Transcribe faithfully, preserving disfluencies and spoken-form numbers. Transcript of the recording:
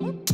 Yep.